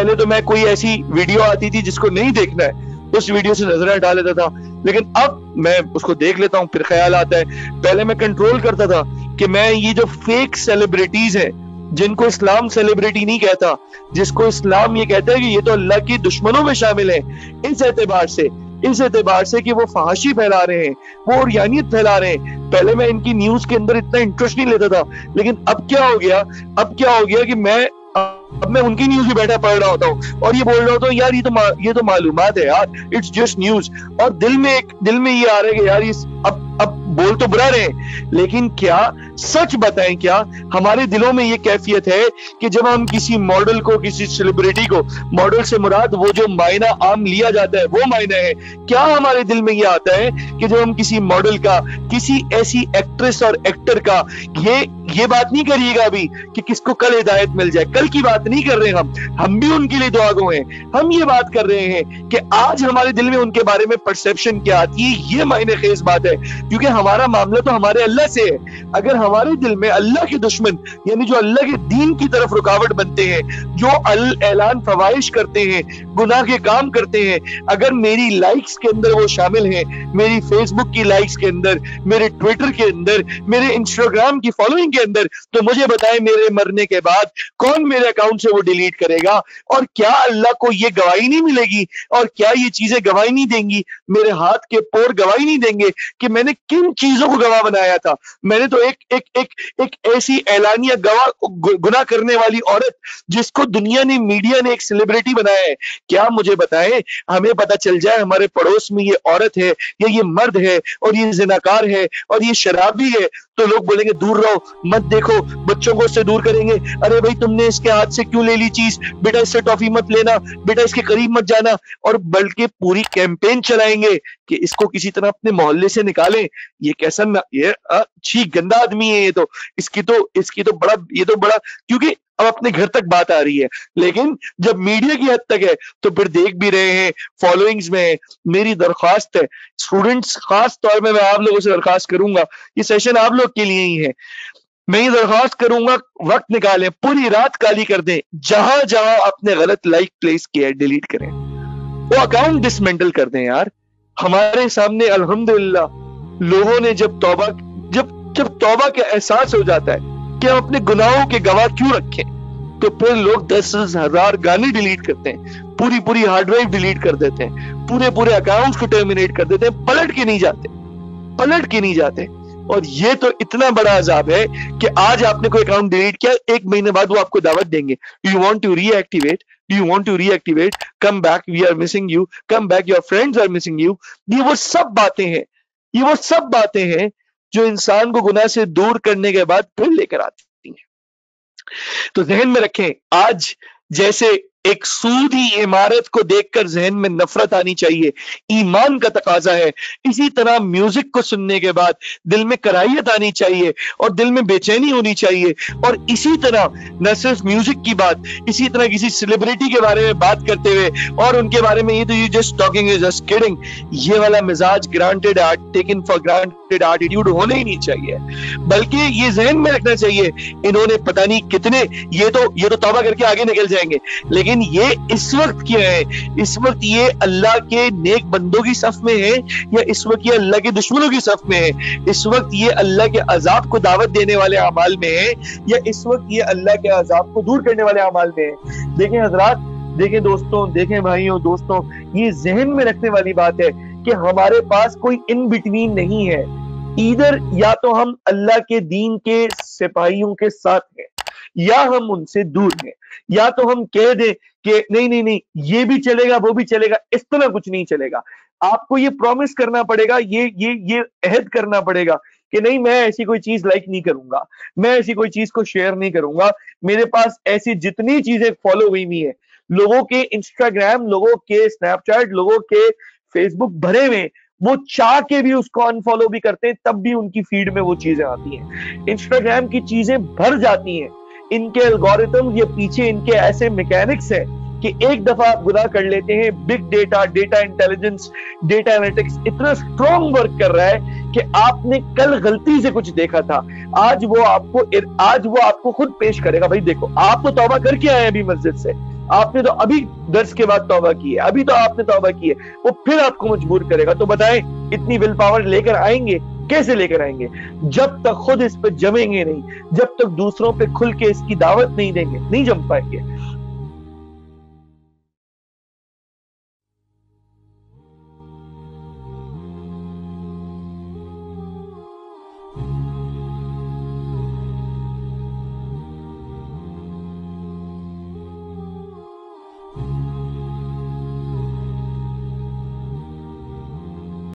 पहले तो मैं कोई ऐसी वीडियो आती थी जिसको नहीं देखना है उस वीडियो से नजर हटा लेता था, लेकिन अब मैं उसको देख लेता हूँ, फिर ख्याल आता है। पहले मैं कंट्रोल करता था कि मैं ये जो फेक सेलिब्रिटीज हैं, जिनको इस्लाम सेलिब्रिटी नहीं कहता, जिसको इस्लाम ये कहता है कि ये तो अल्लाह के दुश्मनों में शामिल हैं, इस एतबार से कि वो फहाशी फैला रहे हैं, वो औरयानियत फैला रहे हैं। पहले मैं इनकी न्यूज के अंदर इतना इंटरेस्ट नहीं लेता था, लेकिन अब क्या हो गया कि अब मैं उनकी न्यूज ही बैठा पढ़ रहा होता हूँ और ये बोल रहा होता हूँ यार ये तो मालूमात है यार, इट्स जस्ट न्यूज। और दिल में ये आ रहा है कि यार अब बोल तो बुरा रहे हैं, लेकिन क्या सच बताएं, क्या हमारे दिलों में ये कैफियत है कि जब हम किसी मॉडल को, किसी सेलिब्रिटी को, मॉडल से मुराद वो जो मायना आम लिया जाता है वो मायना है, क्या हमारे दिल में ये आता है कि जब हम किसी मॉडल का, किसी ऐसी एक्ट्रेस और एक्टर का, ये बात नहीं करिएगा अभी कि किसको कल हिदायत मिल जाए, कल की बात नहीं कर रहे हैं हम भी उनके लिए दुआ गो हैं। हम ये बात कर रहे हैं कि आज हमारे दिल में उनके बारे में परसेप्शन क्या आती है, ये मायने खेज बात है, क्योंकि हमारा मामला तो हमारे अल्लाह से है। अगर हमारे दिल में अल्लाह के दुश्मन, यानी जो अल्लाह के दीन की तरफ रुकावट बनते हैं, जो ऐलान फवाहिश करते हैं, गुनाह के काम करते हैं, अगर मेरी लाइक्स के अंदर वो शामिल हैं, मेरी फेसबुक की लाइक्स के अंदर, मेरे ट्विटर के अंदर, मेरे इंस्टाग्राम की फॉलोइंग के अंदर, तो मुझे बताएं मेरे मरने के बाद कौन मेरे अकाउंट से वो डिलीट करेगा? और क्या अल्लाह को ये गवाही नहीं मिलेगी? और क्या ये चीजें गवाही नहीं देंगी, मेरे हाथ के पोर गवाही नहीं देंगे कि मैंने किन चीजों को गवाह बनाया था? मैंने तो एक ऐसी ऐलानिया गवाह, गुनाह करने वाली औरत जिसको दुनिया ने, मीडिया ने एक सेलिब्रिटी बनाया है। क्या मुझे बताएं, हमें पता चल जाए हमारे पड़ोस में ये औरत है या ये मर्द है और ये जिनाकार है और ये शराबी है, तो लोग बोलेंगे दूर रहो, मत देखो, बच्चों को उससे दूर करेंगे। अरे भाई, तुमने इसके हाथ से क्यों ले ली चीज? बेटा इससे टॉफी मत लेना, बेटा इसके करीब मत जाना। और बल्कि पूरी कैंपेन चलाएंगे कि इसको किसी तरह अपने मोहल्ले से निकालें। ये कैसा ना, ये छी गंदा आदमी है ये, तो इसकी तो बड़ा, ये तो बड़ा, क्योंकि अब अपने घर तक बात आ रही है। लेकिन जब मीडिया की हद तक है तो फिर देख भी रहे हैं, फॉलोइंग्स में है। मेरी दरख्वास्त है स्टूडेंट्स, खास तौर में मैं आप लोगों से दरख्वास्त करूंगा, ये सेशन आप लोग के लिए ही है, मैं ये दरख्वास्त करूंगा, वक्त निकालें, पूरी रात काली कर दें, जहां जहां आपने गलत लाइक प्लेस किया है डिलीट करें, वो अकाउंट डिसमेंटल कर दें। यार हमारे सामने अल्हम्दुलिल्लाह लोगों ने जब तौबा का एहसास हो जाता है कि हम अपने गुनाहों के गवाह क्यों रखें, तो फिर लोग 10,000 गाने डिलीट करते हैं, पूरी हार्ड ड्राइव डिलीट कर देते हैं, पूरे अकाउंट को टर्मिनेट कर देते हैं, पलट के नहीं जाते। और ये तो इतना बड़ा अजाब है कि आज आपने कोई अकाउंट डिलीट किया, एक महीने बाद वो आपको दावत देंगे, do you want to reactivate, come back, we are missing you, come back, your friends are missing you. ये वो सब बातें हैं जो इंसान को गुनाह से दूर करने के बाद फिर लेकर आती हैं। तो जहन में रखें, आज जैसे एक सूदी इमारत को देखकर जहन में नफरत आनी चाहिए, ईमान का तकाजा है, इसी तरह म्यूजिक को सुनने के बाद दिल में कराहियत आनी चाहिए और दिल में बेचैनी होनी चाहिए। और इसी तरह न सिर्फ म्यूजिक की बात, इसी तरह किसी सेलिब्रिटी के बारे में बात करते हुए और उनके बारे में ये तो you just talking, just kidding, ये वाला मिजाज granted, taken for granted attitude होना ही नहीं चाहिए, बल्कि ये जहन में रखना चाहिए इन्होंने पता नहीं कितने, ये तो तौबा करके आगे निकल जाएंगे। लेकिन ये इस वक्त क्या है? इस वक्त ये अल्लाह के नेक बंदों की सफ में है या इस वक्त ये अल्लाह के दुश्मनों की सफ में है? इस वक्त ये अल्लाह के अजाब को दावत देने वाले अमाल में है या इस वक्त ये अल्लाह के अजाब को दूर करने वाले अमाल में है? देखें हजरात, देखें दोस्तों, देखें भाइयों, दोस्तों, ये जहन में रखने वाली बात है कि हमारे पास कोई इन बिटवीन नहीं है। इधर या तो हम अल्लाह के दीन के सिपाहियों के साथ हैं या हम उनसे दूर हैं, या तो हम कह दें कि नहीं, ये भी चलेगा वो भी चलेगा, इस तरह कुछ नहीं चलेगा। आपको ये प्रॉमिस करना पड़ेगा, ये अहद करना पड़ेगा कि नहीं, मैं ऐसी कोई चीज लाइक नहीं करूंगा, मैं ऐसी कोई चीज को शेयर नहीं करूंगा। मेरे पास ऐसी जितनी चीजें फॉलो हुई हुई है, लोगों के इंस्टाग्राम, लोगों के स्नैपचैट, लोगों के फेसबुक भरे हुए, वो चाह के भी उसको अनफॉलो भी करते हैं, तब भी उनकी फीड में वो चीजें आती हैं। इंस्टाग्राम की चीजें भर जाती हैं, इनके एल्गोरिथम, ये पीछे इनके ऐसे मैकेनिक्स है कि एक दफा आप गुनाह कर लेते हैं, big data, data intelligence, data analytics इतना स्ट्रॉन्ग वर्क कर रहा है कि आपने कल गलती से कुछ देखा था, आज वो आपको खुद पेश करेगा। भाई देखो, आप तो तौबा करके आए हैं अभी मस्जिद से, आपने तो अभी दर्स के बाद तौबा की है, अभी तो आपने तौबा की है, वो फिर आपको मजबूर करेगा। तो बताएं इतनी विल पावर लेकर आएंगे, कैसे लेकर आएंगे? जब तक खुद इस पर जमेंगे नहीं, जब तक दूसरों पे खुल के इसकी दावत नहीं देंगे, नहीं जम पाएंगे।